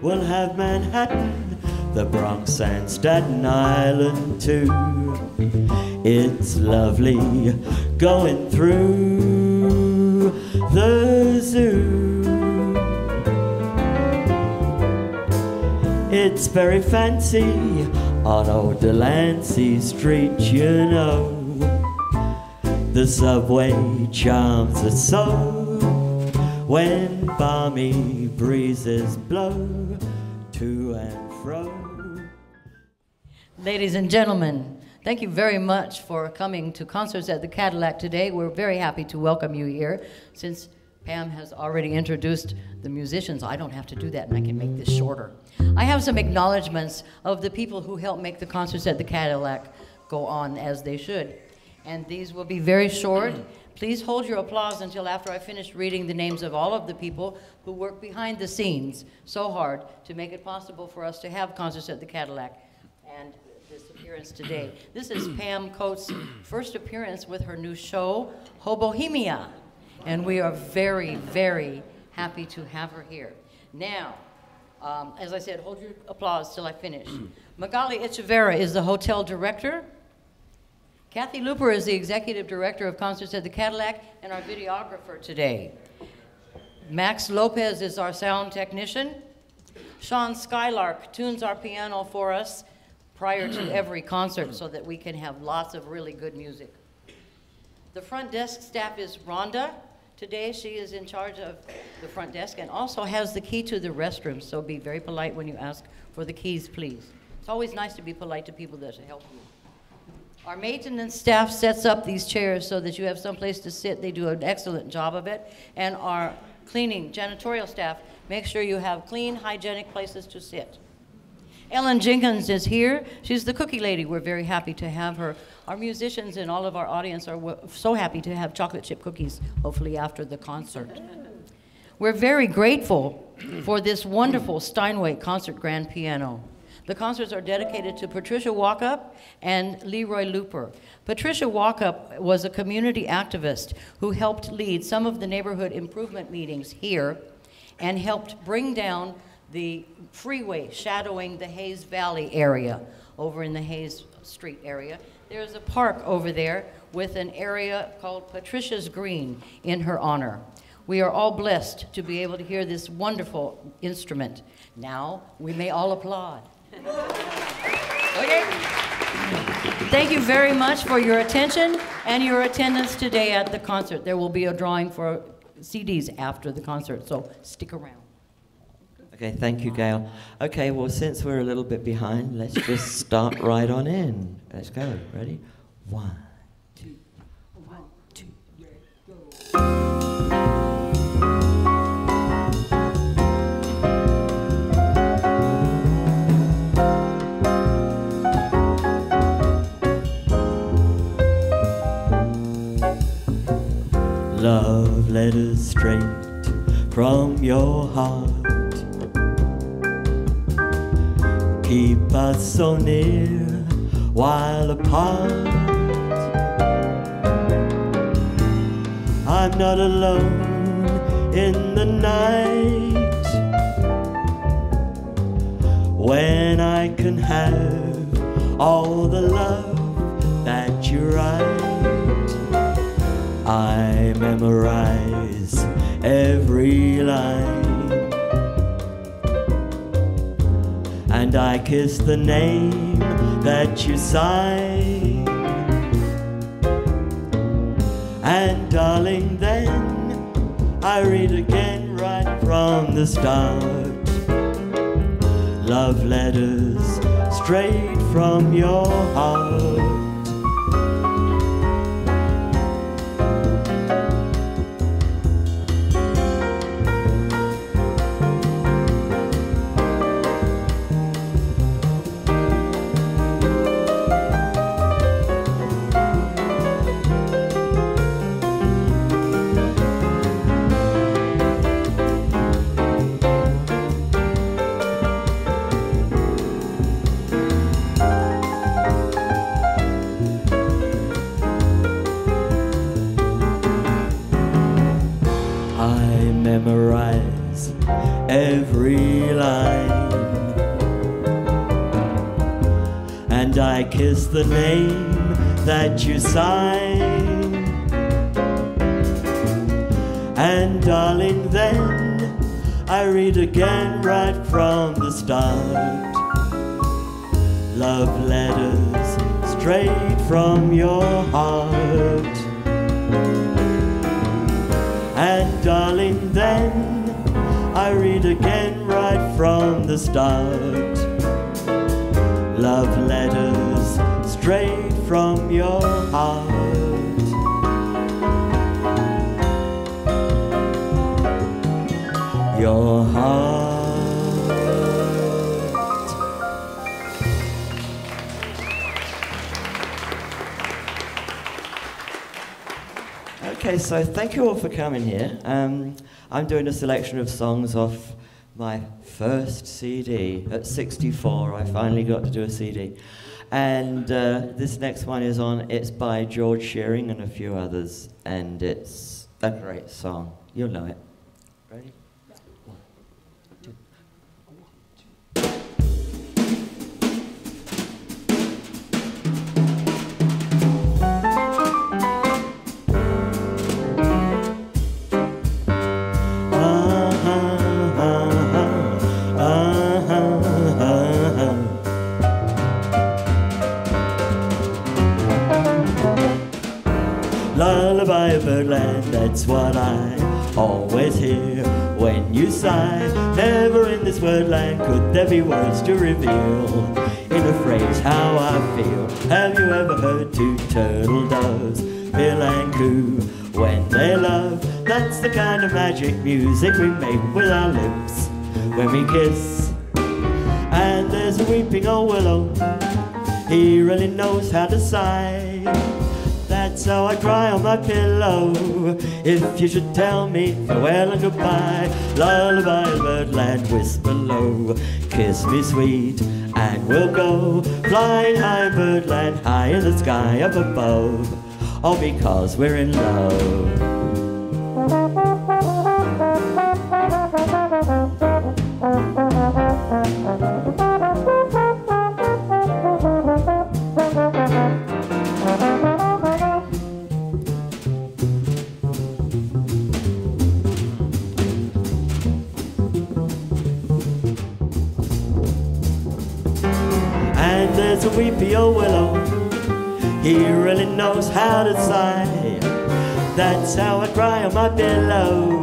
We'll have Manhattan, the Bronx and Staten Island too. It's lovely going through the zoo. It's very fancy on old Delancey Street, you know. The subway charms the soul when balmy breezes blow to and fro. Ladies and gentlemen, thank you very much for coming to Concerts at the Cadillac today. We're very happy to welcome you here. Since Pam has already introduced the musicians, I don't have to do that, and I can make this shorter. I have some acknowledgments of the people who helped make the Concerts at the Cadillac go on as they should. And these will be very short. Please hold your applause until after I finish reading the names of all of the people who work behind the scenes so hard to make it possible for us to have Concerts at the Cadillac and this appearance today. This is Pam Coates' first appearance with her new show, Hobohemia. And we are very, very happy to have her here. Now, as I said, hold your applause till I finish. Magali Echevera is the hotel director. Kathy Luper is the executive director of Concerts at the Cadillac and our videographer today. Max Lopez is our sound technician. Sean Skylark tunes our piano for us prior to every concert so that we can have lots of really good music. The front desk staff is Rhonda. Today she is in charge of the front desk and also has the key to the restroom, so be very polite when you ask for the keys, please. It's always nice to be polite to people that help you. Our maintenance staff sets up these chairs so that you have some place to sit. They do an excellent job of it. And our cleaning, janitorial staff, make sure you have clean, hygienic places to sit. Ellen Jenkins is here. She's the cookie lady. We're very happy to have her. Our musicians and all of our audience are so happy to have chocolate chip cookies, hopefully after the concert. We're very grateful for this wonderful Steinway concert grand piano. The concerts are dedicated to Patricia Walkup and Leroy Looper. Patricia Walkup was a community activist who helped lead some of the neighborhood improvement meetings here and helped bring down the freeway shadowing the Hayes Valley area over in the Hayes Street area. There's a park over there with an area called Patricia's Green in her honor. We are all blessed to be able to hear this wonderful instrument. Now we may all applaud. Okay. Thank you very much for your attention and your attendance today at the concert. There will be a drawing for CDs after the concert, so stick around. Okay, thank you, Gail. Okay, well, since we're a little bit behind, let's just start right on in. Let's go. Ready? One, two, one, two, let's go. Love letters straight from your heart keep us so near while apart. I'm not alone in the night when I can have all the love that you write. I memorize every line and I kiss the name that you sign. And darling, then I read again right from the start. Love letters straight from your heart. tree line. And I kiss the name that you sign. And darling, then I read again right from the start. Love letters straight from your heart. And darling, then I read again right from the start. Love letters straight from your heart. Your heart. Okay, so thank you all for coming here. I'm doing a selection of songs off my first CD. At 64, I finally got to do a CD. And this next one is on, it's by George Shearing and a few others. And it's a great song. You'll know it. Ready? That's what I always hear when you sigh. Never in this wordland could there be words to reveal in a phrase how I feel. Have you ever heard two turtle doves bill and coo when they love? That's the kind of magic music we make with our lips when we kiss. And there's a weeping old willow, he really knows how to sigh. So I cry on my pillow if you should tell me farewell and goodbye. Lullaby, birdland, whisper low, kiss me sweet and we'll go flying high, birdland, high in the sky up above, all because we're in love. Weepy old willow, he really knows how to sigh. That's how I cry on my pillow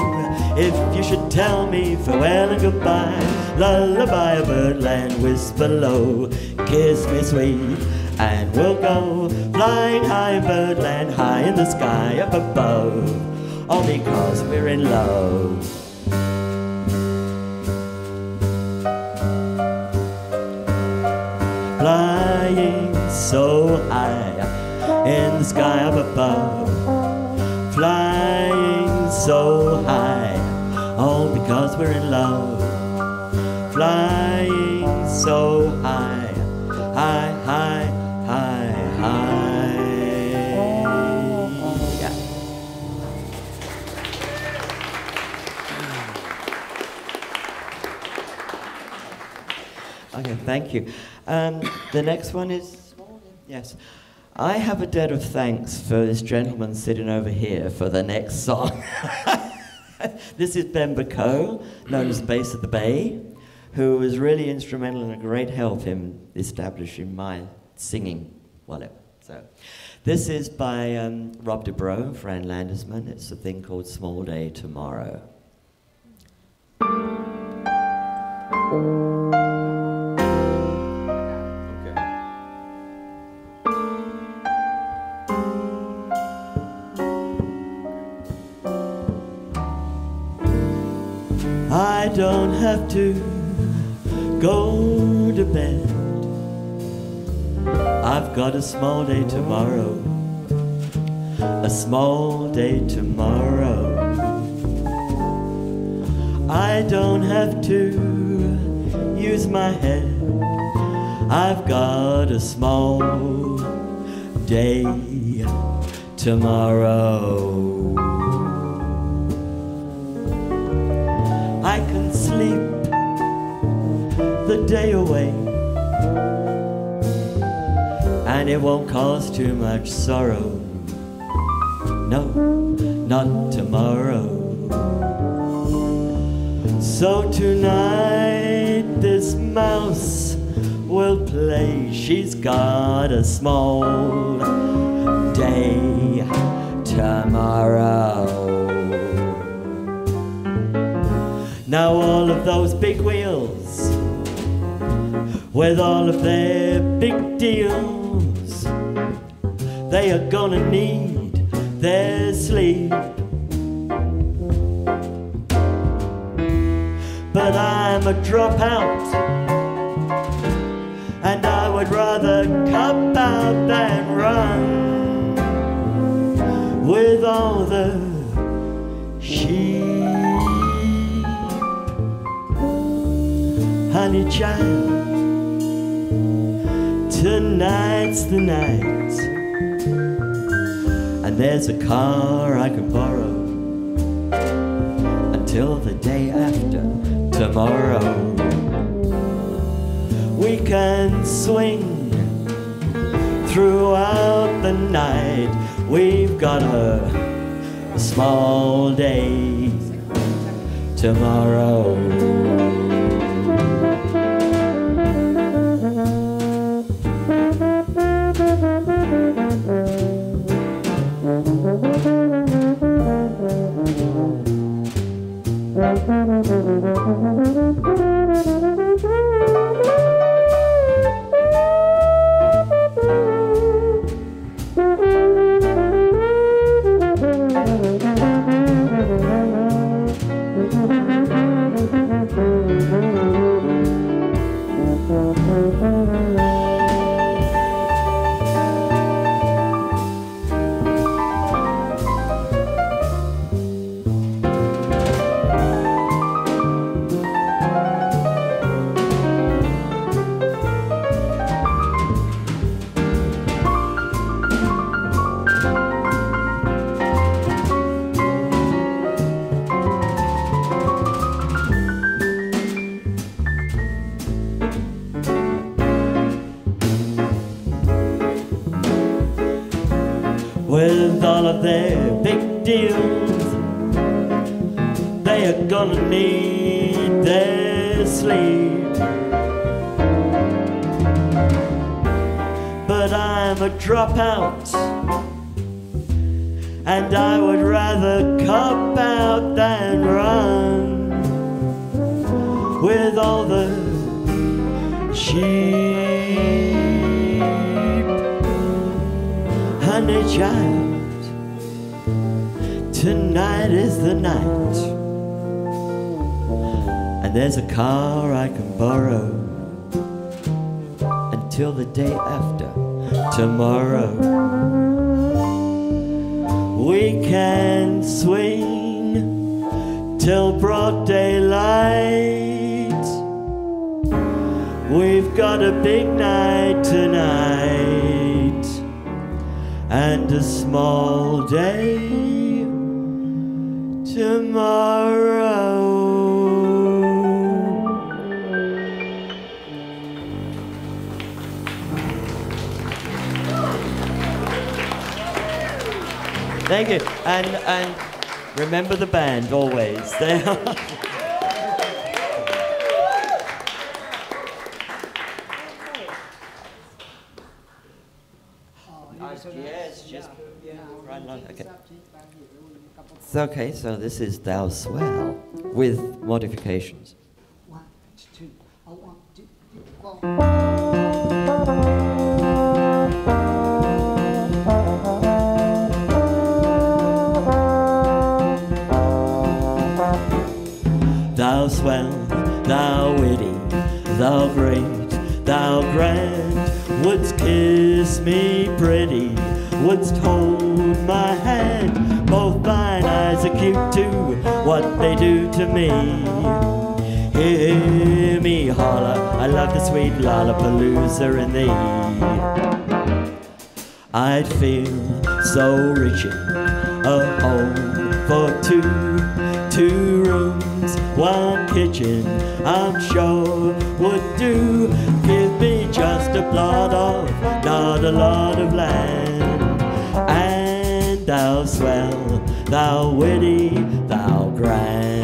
if you should tell me farewell and goodbye. Lullaby, birdland, whisper low, kiss me sweet and we'll go flying high, birdland, high in the sky up above, all because we're in love. Flying so high in the sky up above, flying so high, all because we're in love. Flying so high, high, high, high, high. Yeah. Okay, thank you. The next one is, yes, I have a debt of thanks for this gentleman sitting over here for the next song. This is Benn Bacot, known as Bass of the Bay, who was really instrumental and a great help in establishing my singing wallet. So, this is by Bob Dourough, Fred Landesman. It's a thing called Small Day Tomorrow. I don't have to go to bed, I've got a small day tomorrow, a small day tomorrow. I don't have to use my head, I've got a small day tomorrow. I can sleep the day away, and it won't cause too much sorrow. No, not tomorrow. So tonight this mouse will play. She's got a small day tomorrow. Now all of those big wheels with all of their big deals, they are gonna need their sleep. But I'm a dropout, and I would rather cop out than run with all the sheep. Honey child, tonight's the night, and there's a car I can borrow until the day after tomorrow. We can swing throughout the night. We've got a small day tomorrow. Thank you, and remember the band always. They are. Okay, so this is Thou Swell with modifications. Thou swell, thou witty, thou great, thou grand, wouldst kiss me pretty, wouldst hold my hand. Both thine eyes are cute too, what they do to me. Hear me holler, I love the sweet lollapalooza in thee. I'd feel so rich in a home for two rooms. kitchens, one kitchen I'm sure would do. Give me just a plot of not a lot of land, and thou swell, thou witty, thou grand.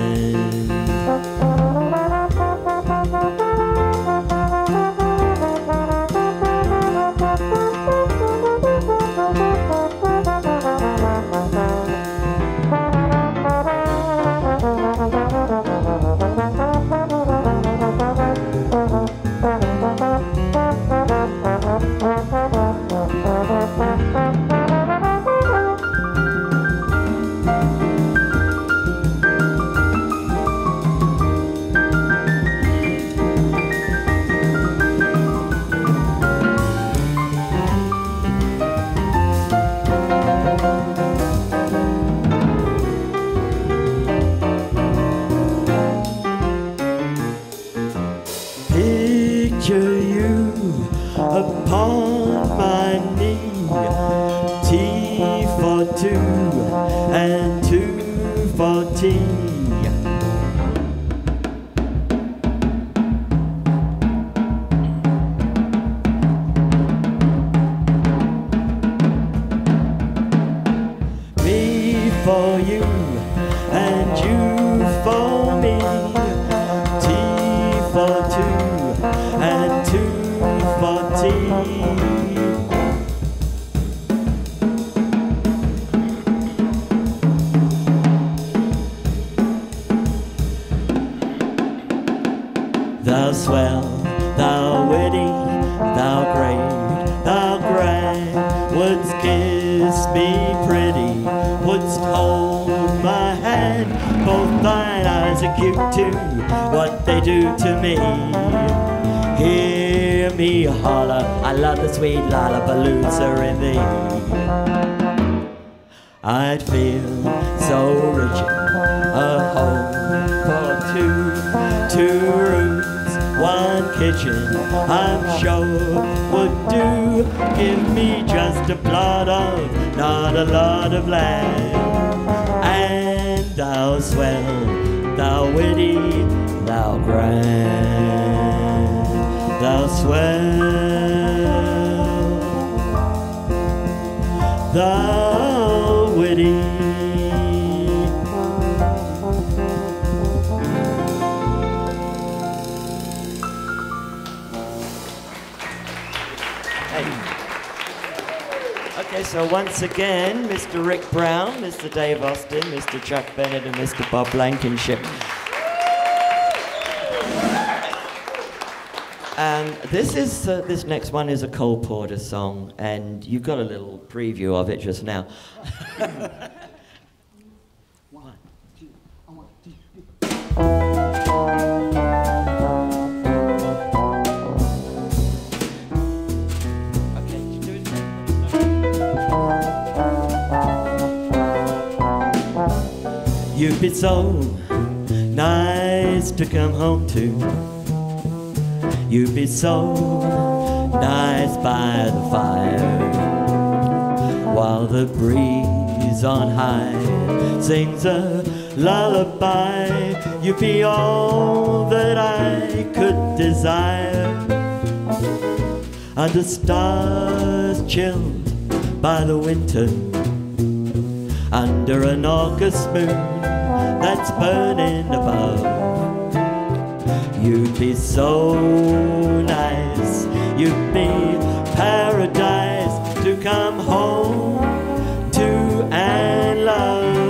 Thou swell, thou witty, thou great, thou grand, wouldst kiss me pretty, wouldst hold my hand. Both thine eyes are cute too, what they do to me. Hear me holler, I love the sweet Lollapalooza in thee. I'd feel so rich in a home for two, two rooms, one kitchen, I'm sure would do. Give me just a plot of not a lot of land, and thou swell, thou witty, thou grand. Thou swell, thou witty. So once again, Mr. Rick Brown, Mr. Dave Austin, Mr. Chuck Bennett, and Mr. Bob Blankenship. This next one is a Cole Porter song, and you got a little preview of it just now. You'd be so nice to come home to. You'd be so nice by the fire, while the breeze on high sings a lullaby. You'd be all that I could desire, under stars chilled by the winter, under an August moon that's burning above. You'd be so nice, you'd be paradise to come home to and love.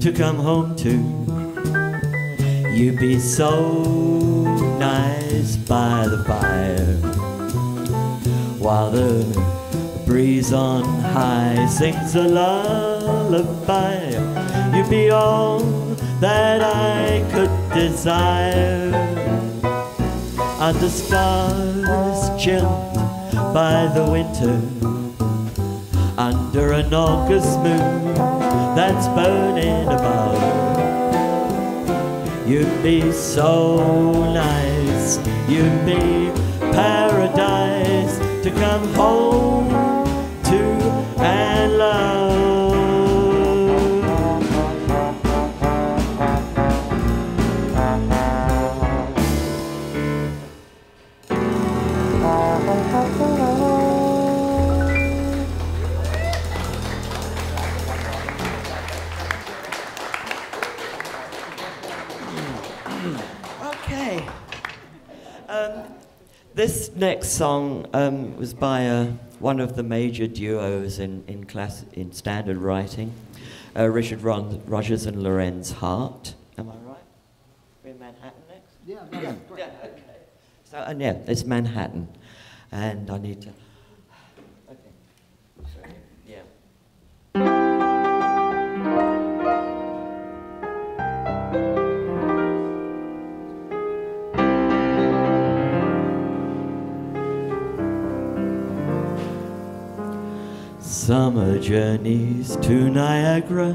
to come home to. You'd be so nice by the fire, while the breeze on high sings a lullaby. You'd be all that I could desire. Are the stars chilled by the winter under an August moon that's burning above? You'd be so nice, you'd be paradise to come home to and love. Okay. This next song was by one of the major duos in standard writing, Richard Rodgers and Lorenz Hart. Am I right? We're in Manhattan next? Yeah, Manhattan. Yeah, okay. So, yeah, it's Manhattan. And I need to... Okay. Sorry. Yeah. Summer journeys to Niagara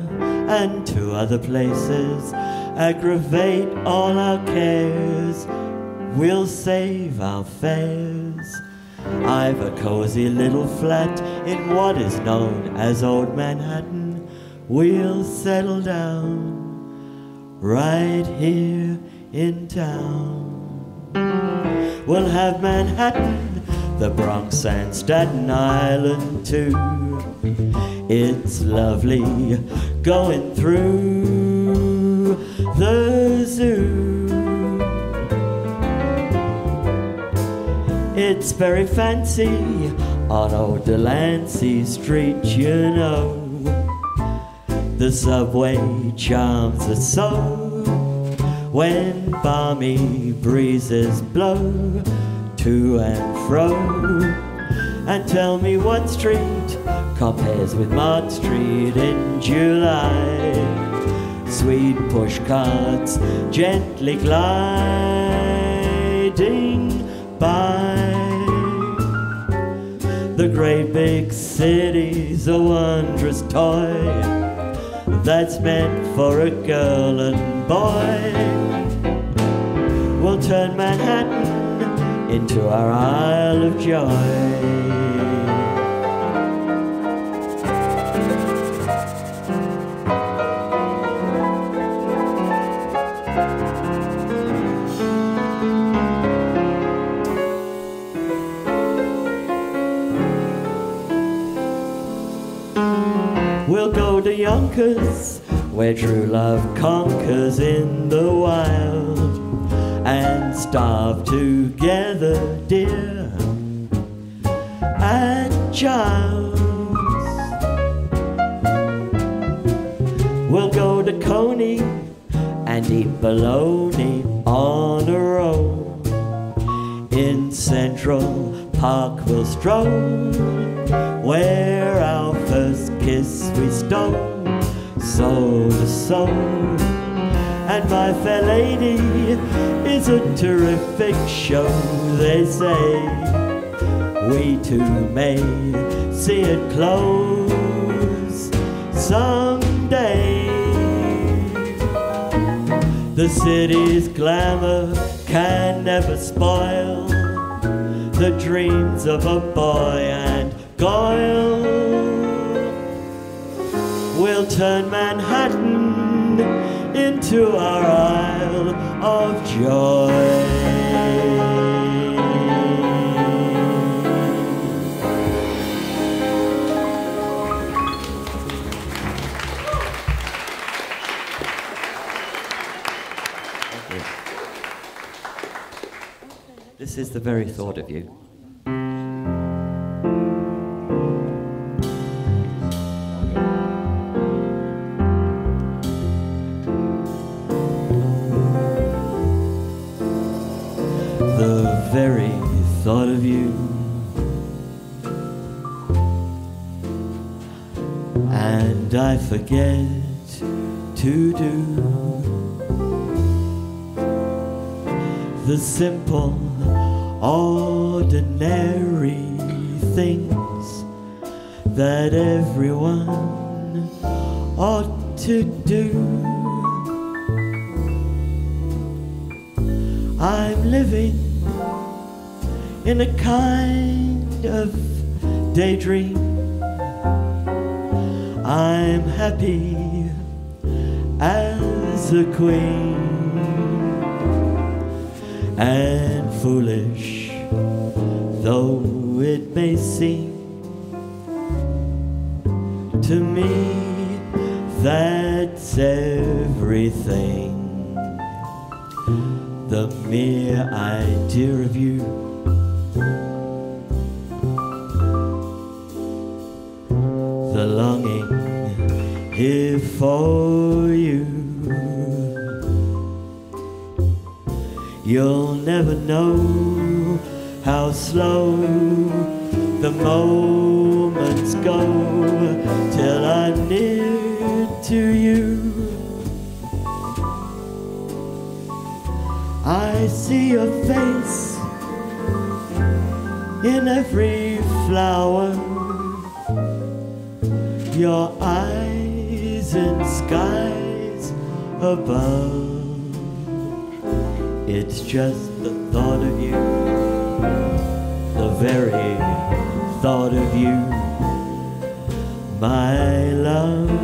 and to other places aggravate all our cares. We'll save our fares. I've a cozy little flat in what is known as Old Manhattan. We'll settle down right here in town. We'll have Manhattan, the Bronx and Staten Island too. It's lovely going through the zoo. It's very fancy on Old Delancey Street, you know. The subway charms us so when balmy breezes blow to and fro. And tell me what street compares with Mott Street in July. Sweet pushcarts gently gliding by. The great big city's a wondrous toy that's meant for a girl and boy. We'll turn Manhattan into our Isle of Joy. We'll go to Yonkers, where true love conquers in the wild, and starve together, dear, at Child's. We'll go to Coney and eat bologna on a roll. In Central Park we'll stroll, where our first kiss we stole, soul to soul. And My Fair Lady is a terrific show, they say. We two may see it close someday. The city's glamour can never spoil the dreams of a boy and girl. We'll turn Manhattan into our Isle of Joy. This is the very thought of you. I forget to do the simple, ordinary things that everyone ought to do. I'm living in a kind of daydream. I'm happy as a queen and foolish, though it may seem to me that's everything. The mere idea of you here for you, you'll never know how slow the moments go till I'm near to you. I see your face in every flower, your eyes in skies above. It's just the thought of you, the very thought of you, my love.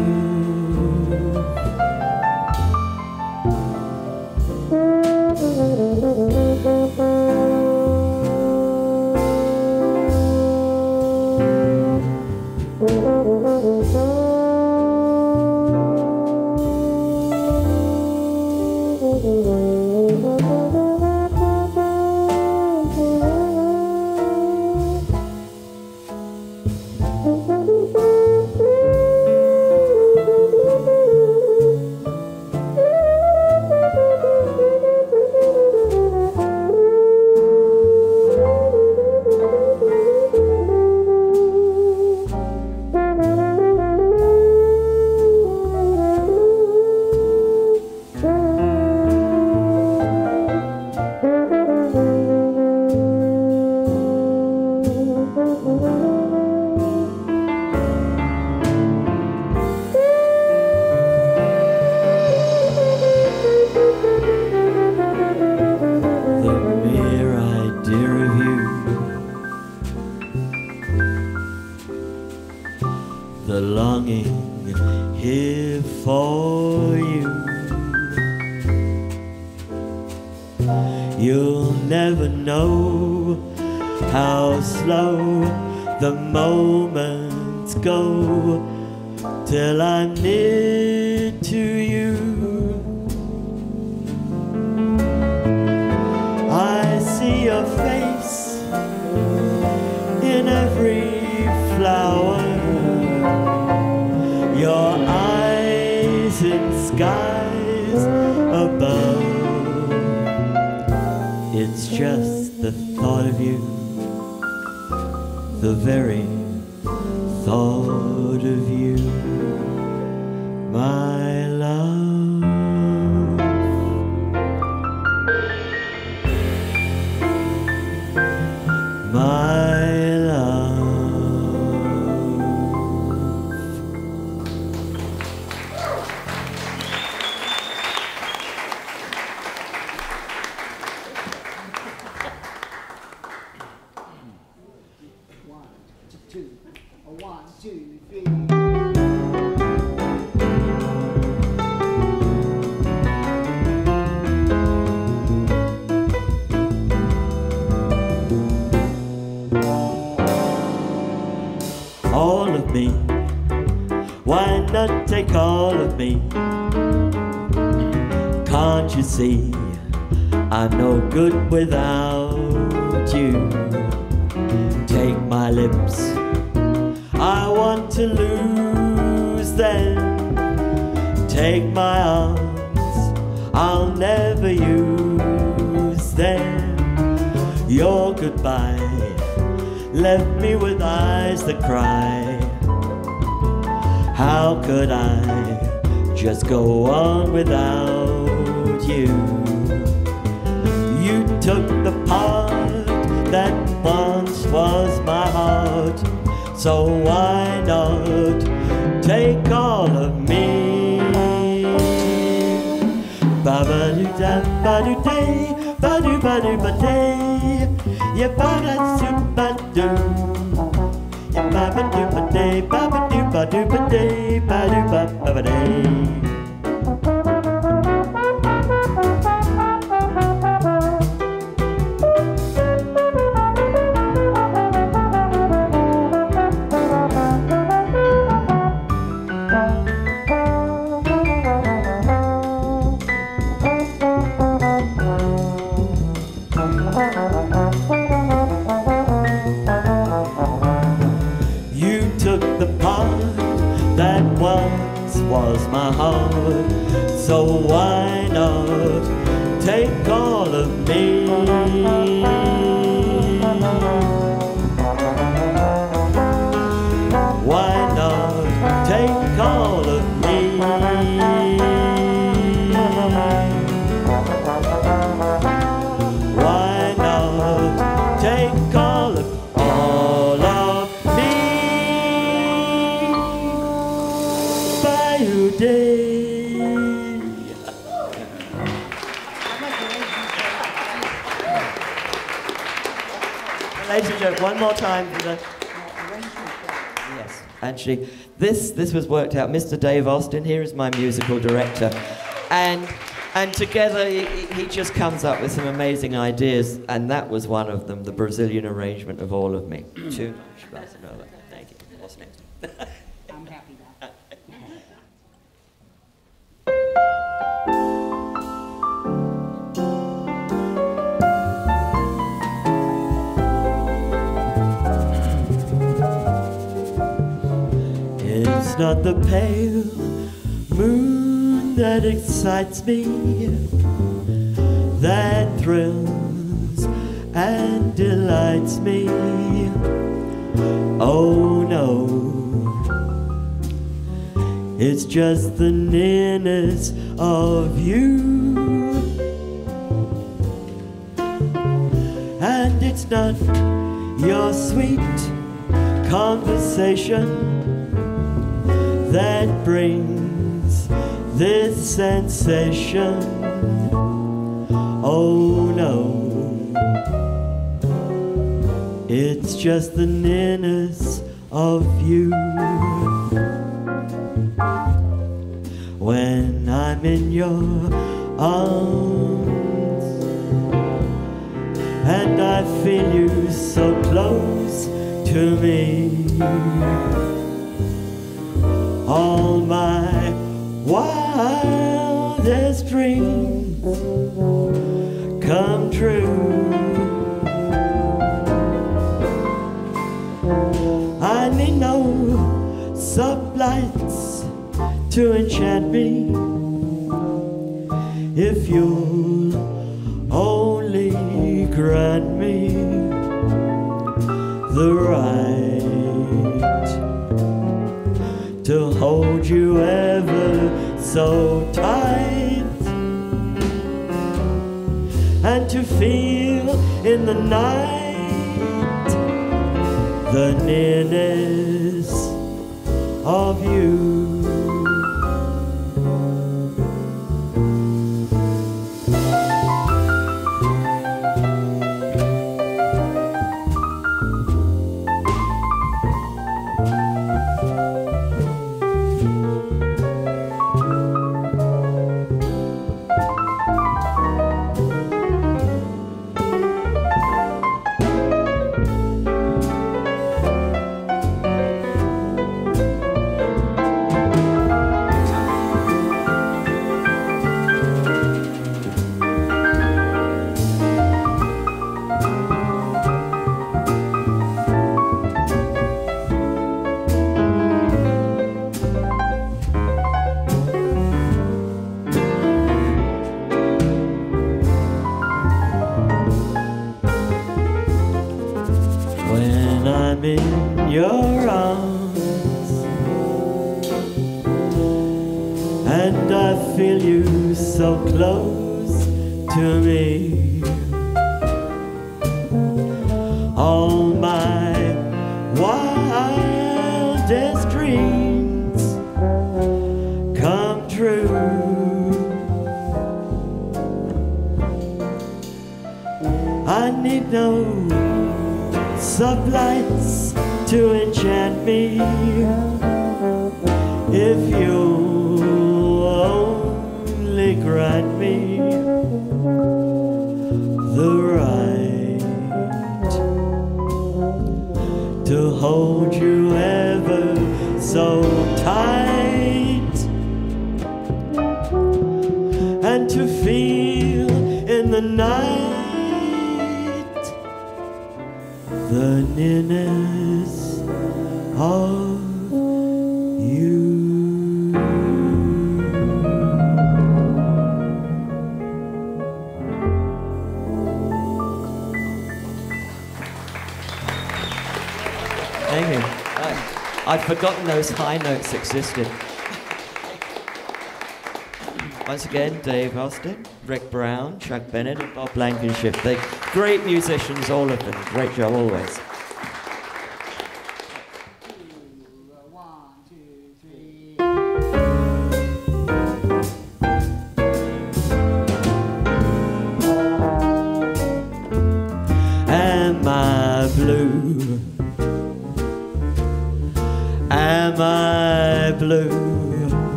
How could I just go on without you? You took the part that once was my heart, so why not take all of me? Ba-ba-do-da-ba-do-day, ba-do-ba-do-ba-day, ya-ba-da-su-ba-do. Ba-ba-do-ba-day, ba-ba-do-ba-do-ba-day, ba-do-ba-ba-day. Was my heart, so why not take all of me? Why not take all of me? Why not take all of me? By your day. One more time for the yes, actually, this was worked out. Mr. Dave Austin here is my musical director, and together he just comes up with some amazing ideas, and that was one of them. The Brazilian arrangement of All of Me. Too much, but another. Thank you. What's next? I'm happy now. It's not the pale moon that excites me, that thrills and delights me. Oh no, it's just the nearness of you. And it's not your sweet conversation that brings this sensation. Oh no, it's just the nearness of you. When I'm in your arms and I feel you so close to me, all my wildest dreams come true. I need no sublights to enchant me, if you'll only grant me the right to hold you ever so tight, and to feel in the night the nearness of you. When I'm in your arms and I feel you so close to me. All my wildest dreams come true. I need no sublights to enchant me. If you only grant me the right to hold you ever so tight, and to feel in the night the nearness of you. I'd forgotten those high notes existed. Once again, Dave Austin, Rick Brown, Chuck Bennett, and Bob Blankenship. They're great musicians, all of them. Great job, always.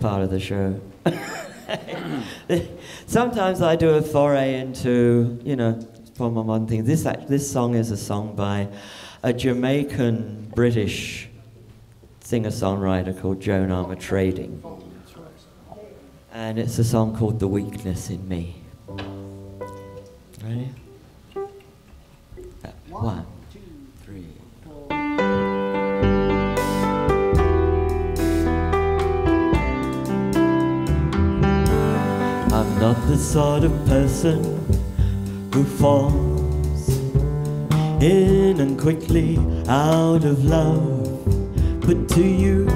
Part of the show. Sometimes I do a foray into, you know, form of modern things. This song is a song by a Jamaican British singer-songwriter called Joan Armatrading. and it's a song called The Weakness in Me. Ready? 1, 2, 3. I'm not the sort of person who falls in and quickly out of love, but to you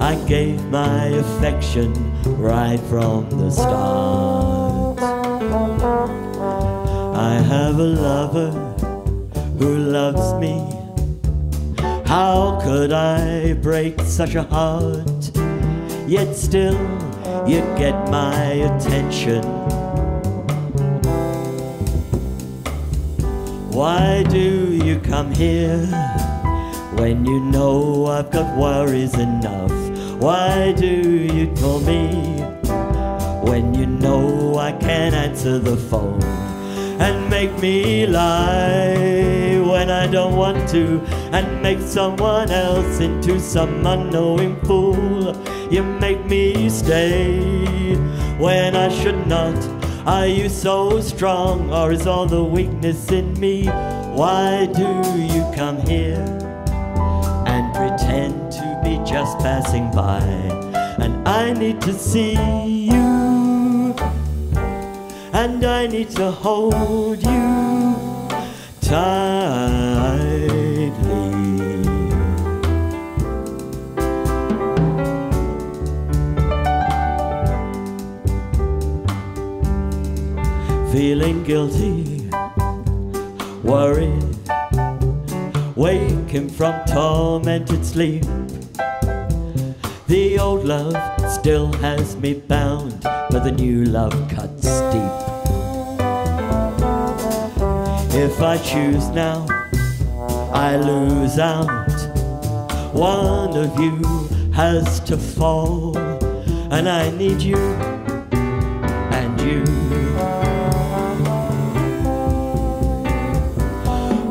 I gave my affection right from the start. I have a lover who loves me. How could I break such a heart? Yet still you get my attention. Why do you come here when you know I've got worries enough? Why do you call me when you know I can't answer the phone? And make me lie when I don't want to, and make someone else into some unknowing fool. You make me stay when I should not. Are you so strong, or is all the weakness in me? Why do you come here and pretend to just passing by, and I need to see you, and I need to hold you tightly. Feeling guilty, worried, waking from tormented sleep. The old love still has me bound, but the new love cuts deep. If I choose now, I lose out. One of you has to fall, and I need you and you.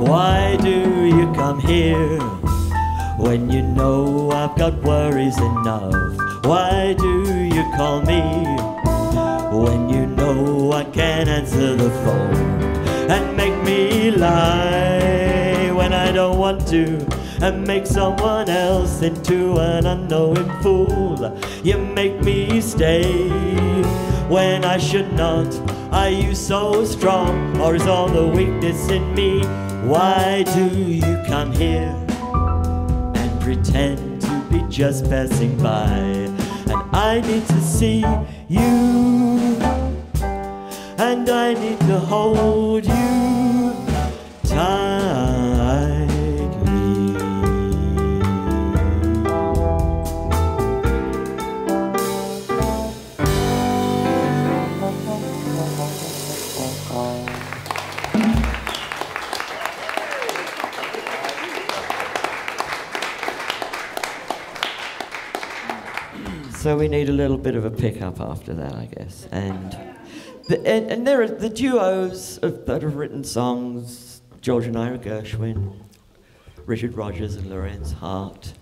Why do you come here when you know I've got worries enough? Why do you call me when you know I can't answer the phone? And make me lie when I don't want to, and make someone else into an unknowing fool. You make me stay when I should not. Are you so strong, or is all the weakness in me? Why do you come here? Pretend to be just passing by, and I need to see you, and I need to hold you tightly. So we need a little bit of a pick-up after that, I guess. And there are the duos that have written songs, George and Ira Gershwin, Richard Rodgers and Lorenz Hart,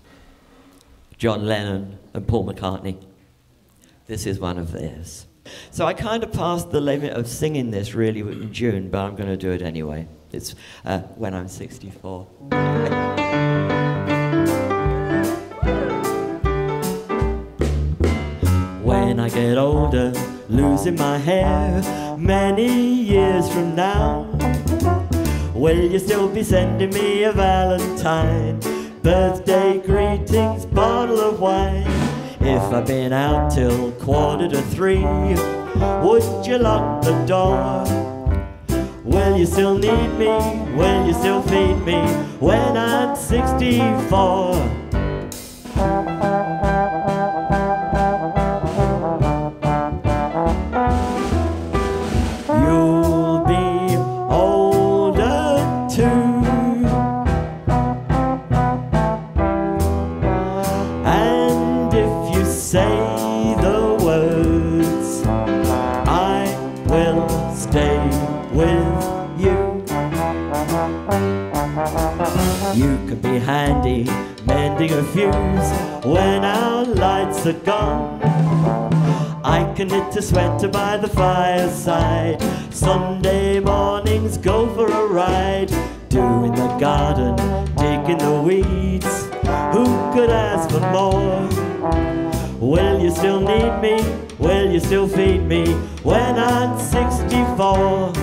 John Lennon and Paul McCartney. This is one of theirs. So I kind of passed the limit of singing this really in June, but I'm going to do it anyway. It's When I'm 64. When I get older, losing my hair, many years from now, will you still be sending me a valentine? Birthday greetings, bottle of wine. If I've been out till 2:45, would you lock the door? Will you still need me? Will you still feed me when I'm 64? Handy, mending a fuse when our lights are gone. I can knit a sweater by the fireside. Sunday mornings go for a ride, doing the garden, taking the weeds. Who could ask for more? Will you still need me? Will you still feed me when I'm 64?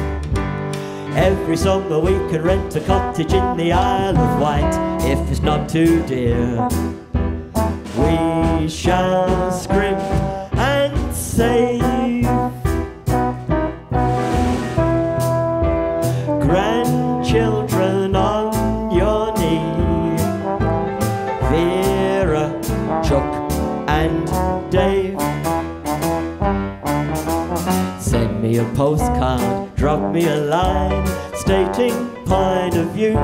Every summer we can rent a cottage in the Isle of Wight, if it's not too dear. We shall scrimp and save, grandchildren on your knee, Vera, Chuck and Dave. Send me a postcard, drop me a line, stating point of view.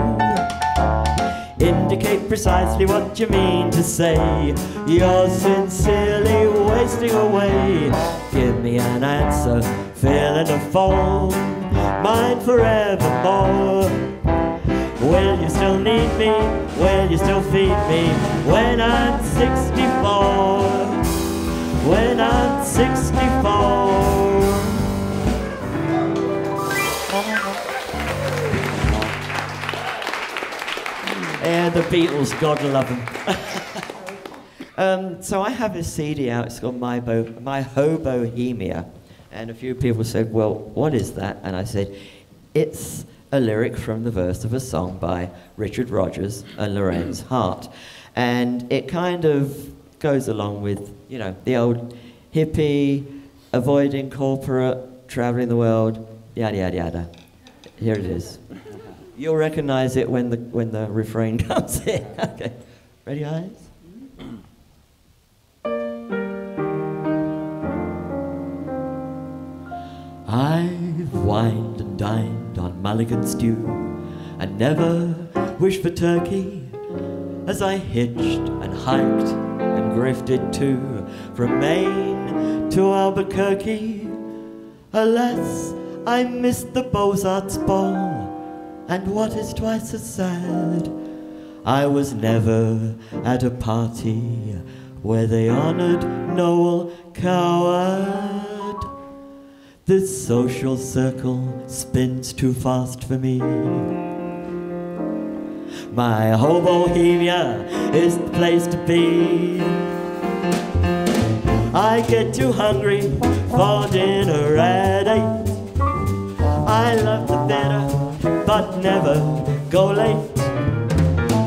Indicate precisely what you mean to say. You're sincerely wasting away. Give me an answer, fill in a form, mine forevermore. Will you still need me? Will you still feed me when I'm 64? When I'm 64. Yeah, the Beatles, God love them. So I have this CD out, it's called My Hobohemia. And a few people said, well, what is that? And I said, it's a lyric from the verse of a song by Richard Rodgers and Lorenz Hart. And it kind of goes along with, you know, the old hippie, avoiding corporate, traveling the world, yada, yada, yada. Here it is. You'll recognize it when the refrain comes in. Okay. Ready, eyes? I've wined and dined on mulligan stew and never wished for turkey, as I hitched and hiked and grifted too, from Maine to Albuquerque. Alas, I missed the Beaux-Arts ball, and what is twice as sad, I was never at a party where they honored Noel Coward. This social circle spins too fast for me. My Hobohemia is the place to be. I get too hungry for dinner at 8. I love the dinner, but never go late.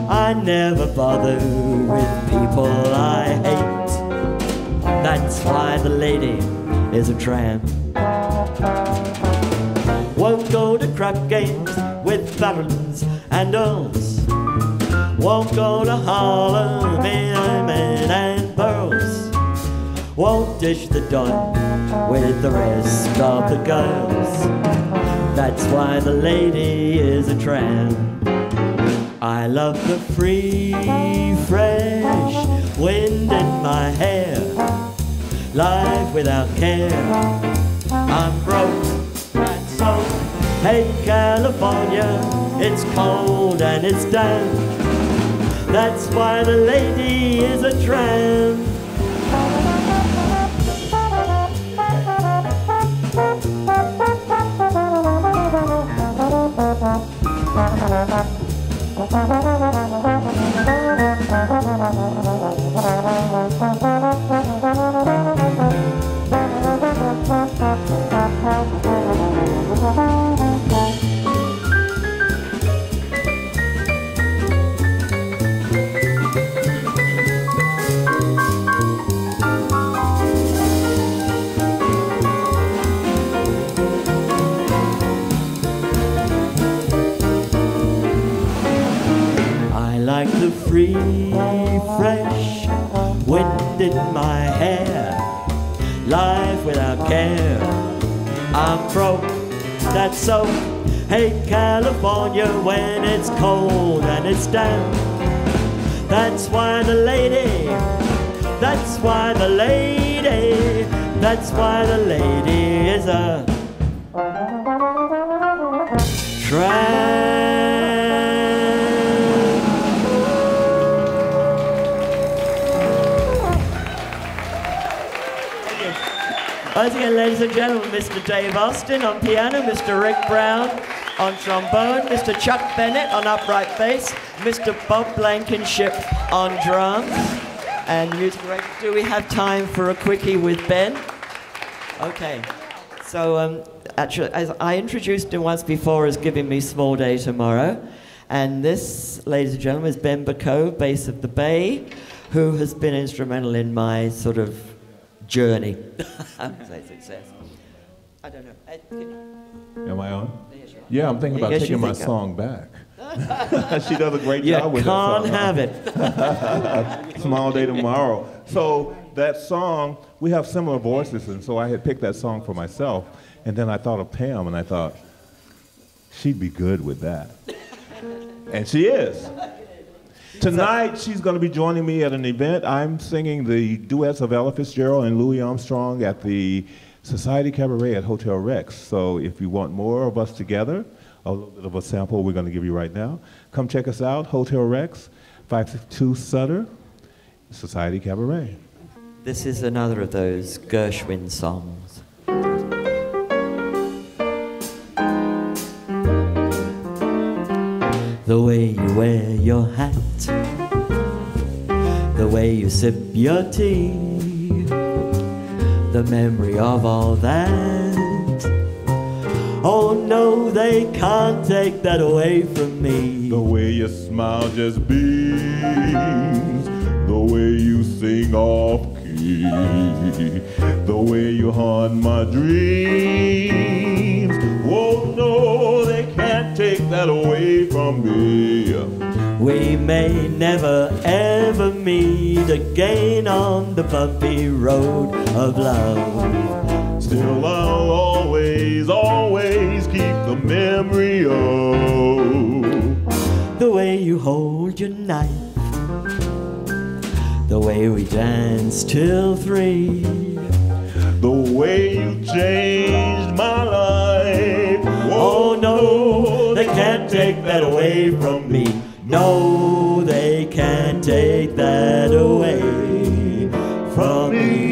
I never bother with people I hate. That's why the lady is a tramp. Won't go to crap games with barons and earls. Won't go to Harlem in men and pearls. Won't dish the don with the rest of the girls. That's why the lady is a tramp. I love the free, fresh wind in my hair. Life without care, I'm broke and so. Hate California, it's cold and it's damp. That's why the lady is a tramp. Free, fresh wind in my hair, life without care, I'm broke, that's so. Hate California when it's cold and it's damp. That's why the lady, that's why the lady, that's why the lady is a tramp. Once again, ladies and gentlemen, Mr. Dave Austin on piano, Mr. Rick Brown on trombone, Mr. Chuck Bennett on upright bass, Mr. Bob Blankenship on drums. And music director, do we have time for a quickie with Ben? Okay. So actually, as I introduced him once before as giving me Small Day Tomorrow. And this, ladies and gentlemen, is Benn Bacot, bass of the Bay, who has been instrumental in my sort of journey. I would say success. I don't know. Am I on? Yeah, I'm thinking about taking my song back. She does a great job with that song. You can't have it. Small Day Tomorrow. So that song, we have similar voices, and so I had picked that song for myself. And then I thought of Pam, and I thought, she'd be good with that. And she is. Tonight, she's going to be joining me at an event. I'm singing the duets of Ella Fitzgerald and Louis Armstrong at the Society Cabaret at Hotel Rex. So if you want more of us together, a little bit of a sample we're going to give you right now, come check us out, Hotel Rex, 562 Sutter, Society Cabaret. This is another of those Gershwin songs. The way you wear your hat, the way you sip your tea, the memory of all that. Oh no, they can't take that away from me. The way your smile just beams, the way you sing off key, the way you haunt my dreams. Oh no, they can't take that away from me. We may never ever meet again on the bumpy road of love. Still I'll always, always keep the memory of the way you hold your knife, the way we dance till 3, the way you changed my life. Whoa, oh no, they can't take that away from me. No, they can't take that away from me. Yeah.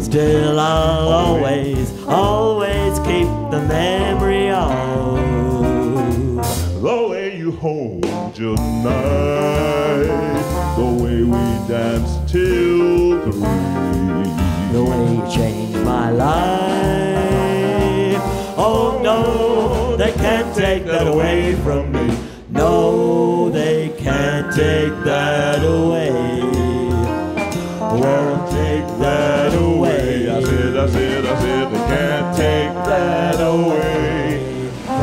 Still I'll always, always keep the memory of the way you hold your knife, the way we dance till 3, the way you changed my life. Oh no, they can't take that away from me. No, they can't take that away. Won't take that away. I said, they can't take that away from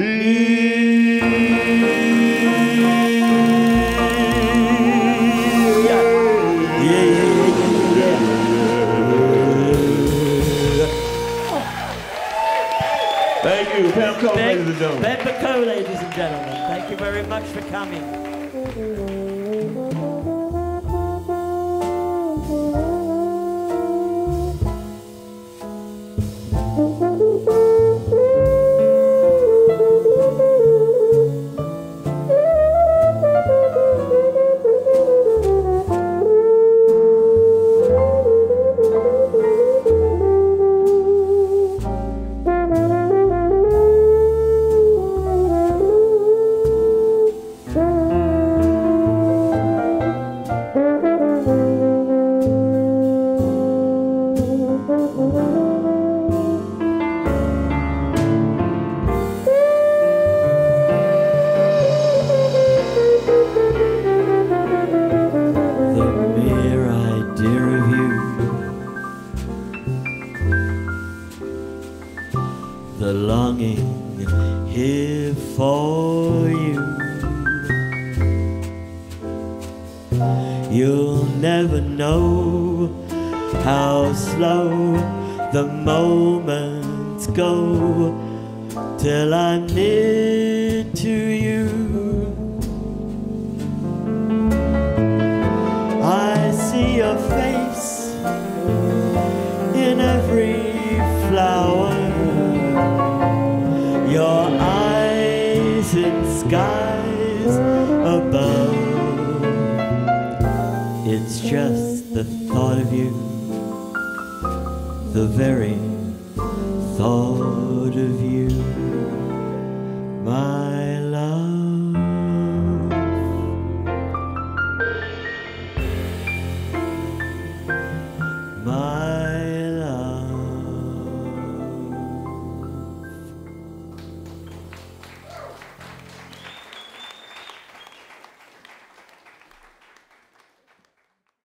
me. Yeah. Thank you, Pam Coates, ladies and gentlemen. Benn Bacot, ladies and gentlemen. Thank you very much for coming. here for you. You'll never know how slow the moments go till I'm near to you. I see your face in every flower, your eyes in skies above. It's just the thought of you, the very thought of you, my